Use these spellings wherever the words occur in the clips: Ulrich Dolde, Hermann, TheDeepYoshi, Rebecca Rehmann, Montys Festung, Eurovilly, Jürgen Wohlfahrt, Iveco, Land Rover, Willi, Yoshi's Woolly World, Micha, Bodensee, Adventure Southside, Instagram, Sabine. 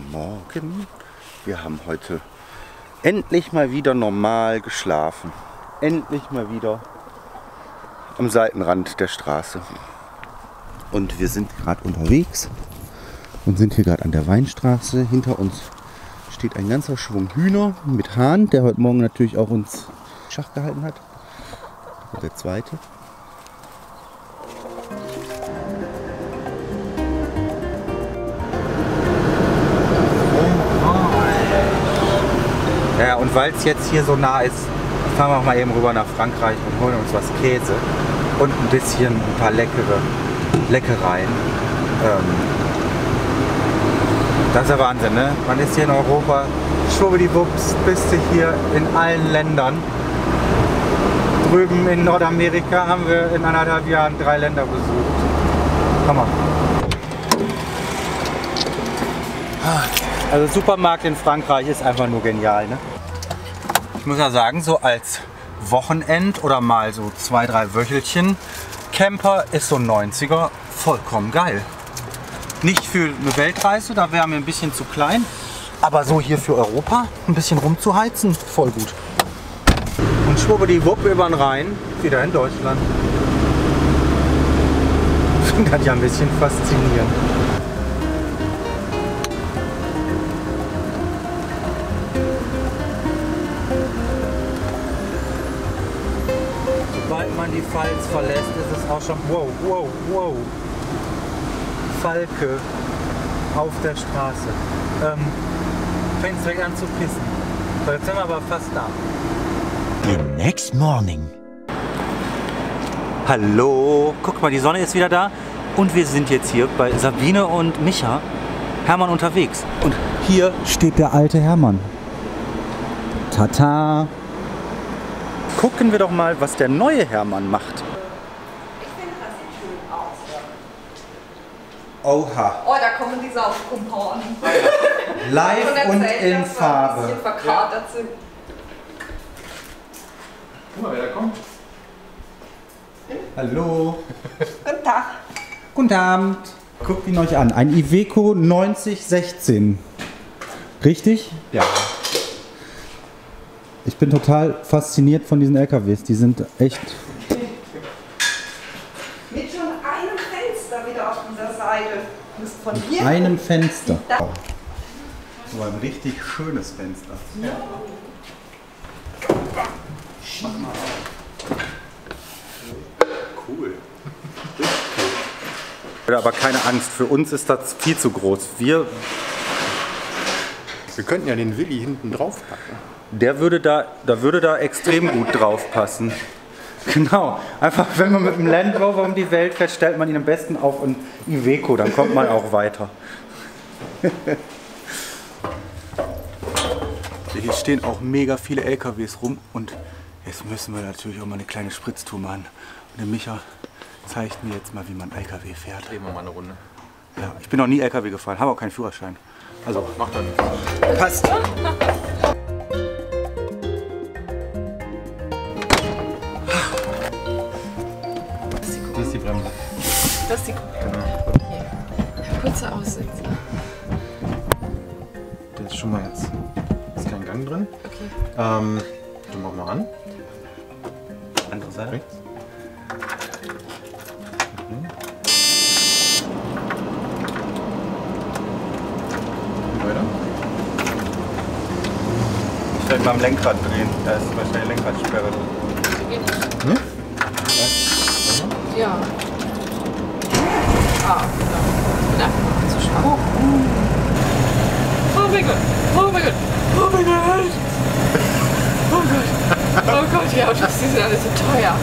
Guten Morgen. Wir haben heute endlich mal wieder normal geschlafen. Endlich mal wieder am Seitenrand der Straße. Und wir sind gerade unterwegs und sind hier gerade an der Weinstraße. Hinter uns steht ein ganzer Schwung Hühner mit Hahn, der heute Morgen natürlich auch uns Schach gehalten hat. Und der zweite. Ja, und weil es jetzt hier so nah ist, fahren wir auch mal eben rüber nach Frankreich und holen uns was Käse und ein paar Leckereien. Das ist ja Wahnsinn, ne? Man ist hier in Europa, schwubbeliwupps, bist du hier in allen Ländern. Drüben in Nordamerika haben wir in 1,5 Jahren 3 Länder besucht. Komm mal. Also Supermarkt in Frankreich ist einfach nur genial, ne? Ich muss ja sagen, so als Wochenend oder mal so 2-3 Wöchelchen Camper ist so 90er vollkommen geil. Nicht für eine Weltreise, da wäre mir ein bisschen zu klein, aber so hier für Europa ein bisschen rumzuheizen, voll gut. Und schwuppdiwupp über den Rhein, wieder in Deutschland. Das kann ja ein bisschen faszinieren. Die Pfalz verlässt, ist es auch schon wow, Falke auf der Straße. Fängt es direkt an zu pissen. So, jetzt sind wir aber fast da. The next morning. Hallo, guck mal, die Sonne ist wieder da und wir sind jetzt hier bei Sabine und Micha, Hermann unterwegs. Und hier steht der alte Hermann. Tata! Gucken wir doch mal, was der neue Hermann macht. Ich finde, das sieht schön aus. Oha. Oh, da kommen diese auf Kumpanen. Live und in Farbe. Ein bisschen verkratert sind. Guck mal, wer da kommt. Hallo. Guten Tag. Guten Abend. Guckt ihn euch an. Ein Iveco 9016. Richtig? Ja. Ich bin total fasziniert von diesen LKWs, die sind echt... Mit schon einem Fenster wieder auf dieser Seite. Von hier einem Fenster. So ein richtig schönes Fenster. Ja. Mach mal auf. Cool. Aber keine Angst, für uns ist das viel zu groß. Wir könnten ja den Willi hinten drauf packen. Der würde da extrem gut drauf passen. Genau. Einfach, wenn man mit dem Land Rover um die Welt fährt, stellt man ihn am besten auf ein Iveco, dann kommt man auch weiter. Hier stehen auch mega viele LKWs rum und jetzt müssen wir natürlich auch mal eine kleine Spritztour machen. Und der Micha zeigt mir jetzt mal, wie man LKW fährt. Gehen wir mal eine Runde. Ja, ich bin noch nie LKW gefahren, habe auch keinen Führerschein. Also, macht dann. Passt. Das ist die Kupplung. Kurzer Aussitzer. Der ist schon mal jetzt. Ist kein Gang drin. Okay. Dann machen wir mal an. Andere Seite. Rechts. Mhm. Weiter. Ich werde mal am Lenkrad drehen. Da ist wahrscheinlich Lenkradsperre drin. Hm? Ja. Oh mein Gott, oh mein Gott, oh mein Gott, oh Gott, die Autos, die sind alle so teuer.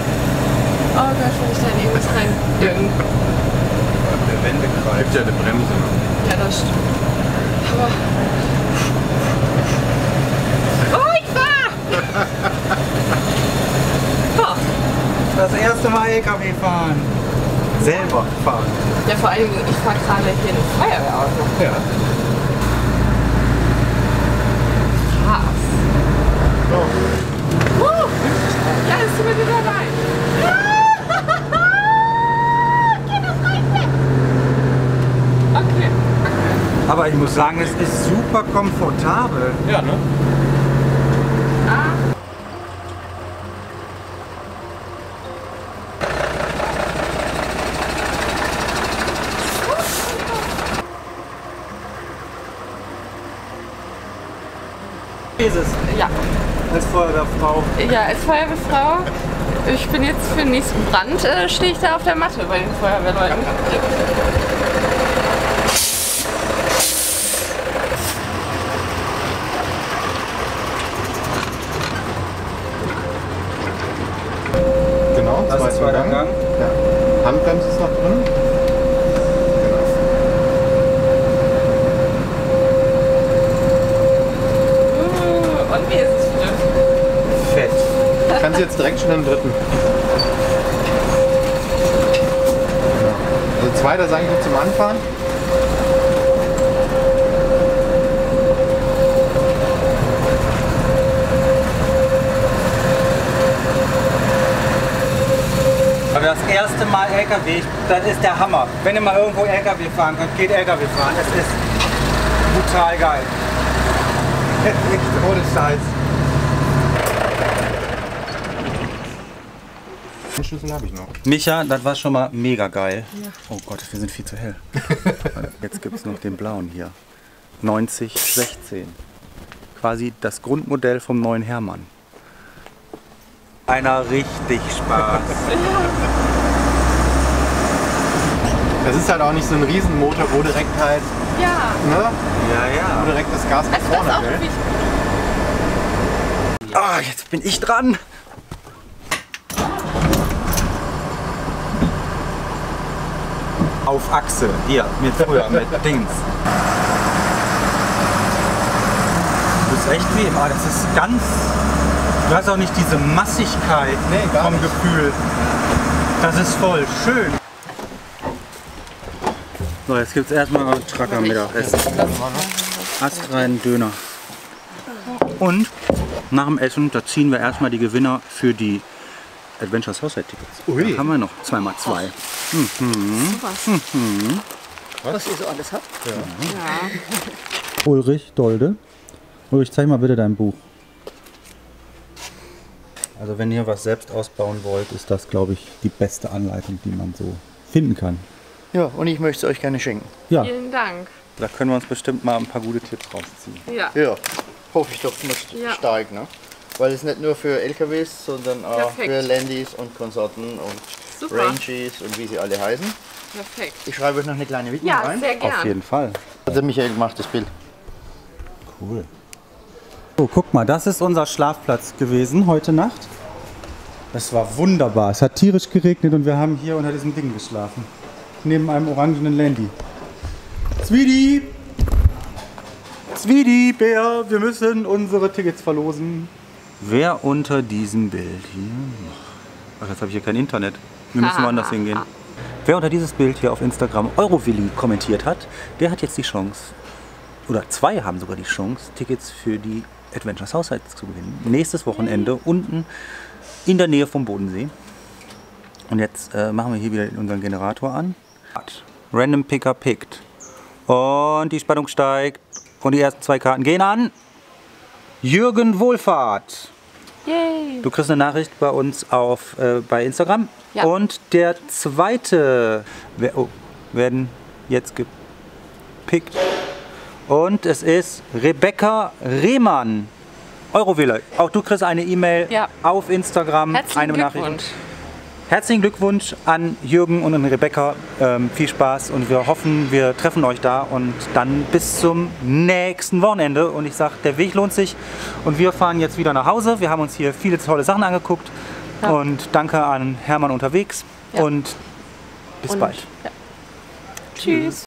Oh Gott, wenn ich da in irgendwas rein dünn. Der Wendekreis gibt ja eine Bremse. Ja, das stimmt. Aber... Oh, ich fahr! Das erste Mal LKW fahren. Selber fahren. Ja, vor allem, ich fahre gerade hier in einem Feuerwehrauto. Ja. Krass. Oh. Ja, das tut mir wieder leid. Okay. Aber ich muss sagen, es ist super komfortabel. Ja, ne? Ja. Als Feuerwehrfrau. Ja, als Feuerwehrfrau. Ich bin jetzt für den nächsten Brand, stehe ich da auf der Matte bei den Feuerwehrleuten. Genau, zweiter Gang. Ja. Handbremse ist noch drin. Jetzt direkt schon im dritten. Genau. Also zweiter sage ich nur zum Anfahren. Aber das erste Mal LKW, das ist der Hammer. Wenn ihr mal irgendwo LKW fahren könnt, geht LKW fahren. Das ist brutal geil. Ohne Scheiß. Den Schlüssel habe ich noch. Micha, das war schon mal mega geil. Ja. Oh Gott, wir sind viel zu hell. Jetzt gibt es noch den blauen hier. 9016. Quasi das Grundmodell vom neuen Hermann. Einer richtig Spaß. Das ist halt auch nicht so ein Riesenmotor, wo direkt halt. Ja. Ne? Ja, ja. Wo direkt das Gas nach vorne will. Ah, jetzt bin ich dran. Auf Achse, hier, mit früher, mit Dings. Das ist echt weh, aber das ist ganz... Du hast auch nicht diese Massigkeit vom Gefühl. Das ist voll schön. So, jetzt gibt es erstmal einen Tracker mit Essen. Astreinen Döner. Und nach dem Essen, da ziehen wir erstmal die Gewinner für die Adventure Southside Tickets. Ui. Da haben wir noch 2x2. Mhm. Mhm. Was ihr so alles habt. Ja. Ja. Ulrich Dolde. Ulrich, zeig mal bitte dein Buch. Also wenn ihr was selbst ausbauen wollt, ist das, glaube ich, die beste Anleitung, die man so finden kann. Ja, und ich möchte es euch gerne schenken. Ja. Vielen Dank. Da können wir uns bestimmt mal ein paar gute Tipps rausziehen. Ja. Ja. Hoffe ich doch nicht stark, ne? Weil es nicht nur für LKWs, sondern auch für Landys und Konsorten und Ranges und wie sie alle heißen. Perfekt. Ich schreibe euch noch eine kleine Widmung rein. Sehr gern. Auf jeden Fall. Hat der Michael gemacht, das Bild. Cool. So, guck mal, das ist unser Schlafplatz gewesen heute Nacht. Das war wunderbar. Es hat tierisch geregnet und wir haben hier unter diesem Ding geschlafen. Neben einem orangenen Landy. Zwiedi, Bär, wir müssen unsere Tickets verlosen. Wer unter diesem Bild hier... Ach, jetzt habe ich hier kein Internet. Wir müssen woanders hingehen. Wer unter dieses Bild hier auf Instagram Eurovilly kommentiert hat, der hat jetzt die Chance, oder zwei haben sogar die Chance, Tickets für die Adventure Southside zu gewinnen. Nächstes Wochenende unten in der Nähe vom Bodensee. Und jetzt machen wir hier wieder unseren Generator an. Random Picker pickt. Und die Spannung steigt. Und die ersten zwei Karten gehen an Jürgen Wohlfahrt. Yay. Du kriegst eine Nachricht bei uns auf bei Instagram. Ja. Und der zweite werden jetzt gepickt. Und es ist Rebecca Rehmann. Eurovilly. Auch du kriegst eine E-Mail auf Instagram. Herzlichen Glückwunsch. Herzlichen Glückwunsch an Jürgen und an Rebecca. Viel Spaß und wir hoffen, wir treffen euch da und dann bis zum nächsten Wochenende. Und ich sage, der Weg lohnt sich und wir fahren jetzt wieder nach Hause. Wir haben uns hier viele tolle Sachen angeguckt und danke an Hermann unterwegs und bis bald. Ja. Tschüss.